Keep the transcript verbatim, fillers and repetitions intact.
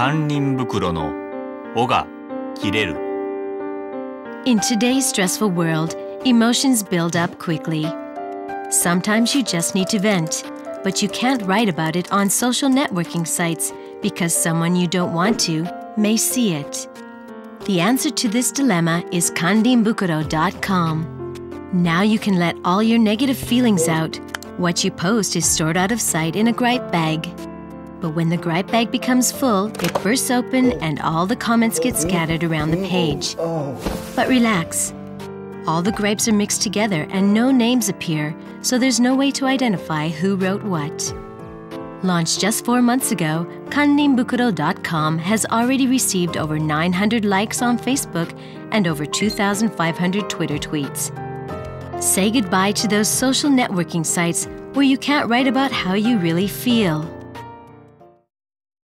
kannin bukuro no o ga kireru. In today's stressful world, emotions build up quickly. Sometimes you just need to vent, but you can't write about it on social networking sites because someone you don't want to may see it. The answer to this dilemma is kannin bukuro dot com. Now you can let all your negative feelings out. What you post is stored out of sight in a gripe bag. But when the gripe bag becomes full, it bursts open and all the comments get scattered around the page. But relax. All the gripes are mixed together and no names appear, so there's no way to identify who wrote what. Launched just four months ago, kannin bukuro dot com has already received over nine hundred likes on Facebook and over two thousand five hundred Twitter tweets. Say goodbye to those social networking sites where you can't write about how you really feel.